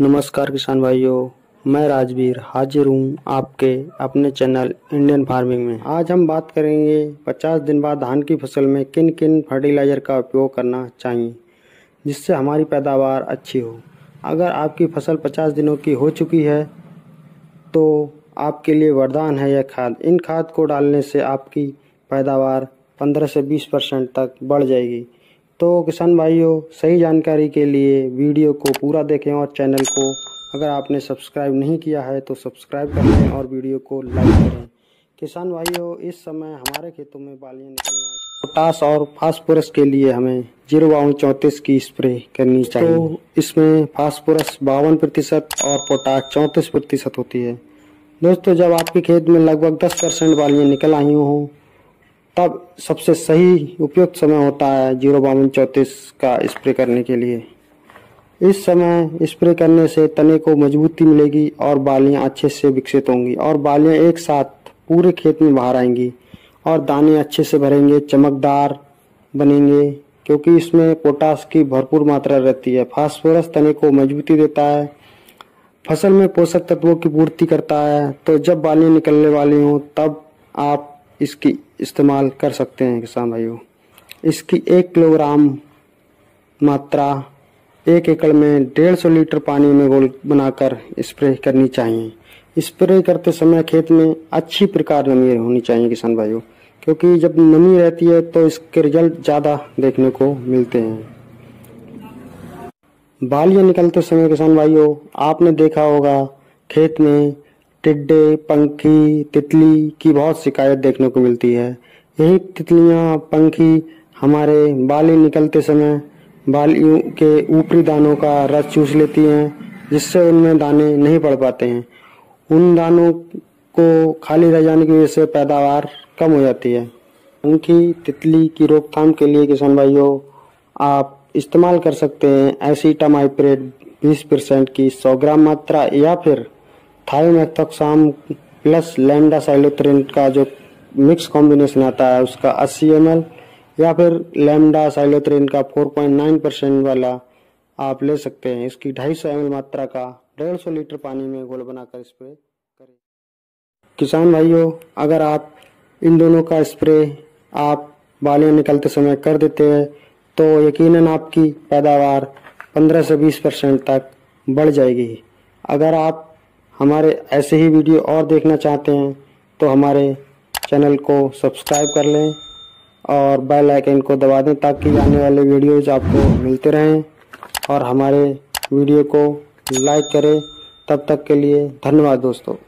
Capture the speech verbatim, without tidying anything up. नमस्कार किसान भाइयों, मैं राजवीर हाजिर हूँ आपके अपने चैनल इंडियन फार्मिंग में। आज हम बात करेंगे पचास दिन बाद धान की फसल में किन किन फर्टिलाइज़र का उपयोग करना चाहिए जिससे हमारी पैदावार अच्छी हो। अगर आपकी फसल पचास दिनों की हो चुकी है तो आपके लिए वरदान है यह खाद। इन खाद को डालने से आपकी पैदावार पंद्रह से बीस परसेंट तक बढ़ जाएगी। तो किसान भाइयों, सही जानकारी के लिए वीडियो को पूरा देखें और चैनल को अगर आपने सब्सक्राइब नहीं किया है तो सब्सक्राइब कर लें और वीडियो को लाइक करें। किसान भाइयों, इस समय हमारे खेतों में बालियाँ निकलना है। पोटास और फास्फोरस के लिए हमें जीरो बावन चौंतीस की स्प्रे करनी चाहिए। तो इसमें फास्फोरस बावन प्रतिशत और पोटास चौंतीस प्रतिशत होती है। दोस्तों, जब आपके खेत में लगभग दस परसेंट बालियाँ निकल आई हों तब सबसे सही उपयुक्त समय होता है जीरो बावन चौंतीस का स्प्रे करने के लिए। इस समय स्प्रे करने से तने को मजबूती मिलेगी और बालियां अच्छे से विकसित होंगी और बालियां एक साथ पूरे खेत में बाहर आएंगी और दाने अच्छे से भरेंगे, चमकदार बनेंगे, क्योंकि इसमें पोटास की भरपूर मात्रा रहती है। फास्फोरस तने को मजबूती देता है, फसल में पोषक तत्वों की पूर्ति करता है। तो जब बालियाँ निकलने वाली हों तब आप इसकी इस्तेमाल कर सकते हैं। किसान भाइयों, इसकी एक किलोग्राम मात्रा एक एकड़ में डेढ़ सौ लीटर पानी में घोल बनाकर स्प्रे करनी चाहिए। स्प्रे करते समय खेत में अच्छी प्रकार नमी होनी चाहिए किसान भाइयों, क्योंकि जब नमी रहती है तो इसके रिजल्ट ज़्यादा देखने को मिलते हैं। बालियाँ निकलते समय किसान भाइयों, आपने देखा होगा खेत में टिड्डे, पंखी, तितली की बहुत शिकायत देखने को मिलती है। यही तितलियां, पंखी हमारे बाली निकलते समय बालियों के ऊपरी दानों का रस चूस लेती हैं, जिससे उनमें दाने नहीं पड़ पाते हैं। उन दानों को खाली रह जाने की वजह से पैदावार कम हो जाती है। पंखी, तितली की रोकथाम के लिए किसान भाइयों, आप इस्तेमाल कर सकते हैं एसीटामाइप्रिड बीस परसेंट की सौ ग्राम मात्रा, या फिर थायो मेथोक्साम प्लस लैम्डा साइलोथ्रिन का जो मिक्स कॉम्बिनेशन आता है उसका अस्सी एम एल, या फिर लैम्डा साइलोथ्रिन का चार पॉइंट नौ परसेंट वाला आप ले सकते हैं। इसकी दो सौ पचास एम एल मात्रा का डेढ़ सौ लीटर पानी में घोल बनाकर स्प्रे करें। किसान भाइयों, अगर आप इन दोनों का स्प्रे आप बालियाँ निकलते समय कर देते हैं तो यकीनन आपकी पैदावार पंद्रह से बीस परसेंट तक बढ़ जाएगी। अगर आप हमारे ऐसे ही वीडियो और देखना चाहते हैं तो हमारे चैनल को सब्सक्राइब कर लें और बेल आइकन को दबा दें ताकि आने वाले वीडियोज़ आपको मिलते रहें, और हमारे वीडियो को लाइक करें। तब तक के लिए धन्यवाद दोस्तों।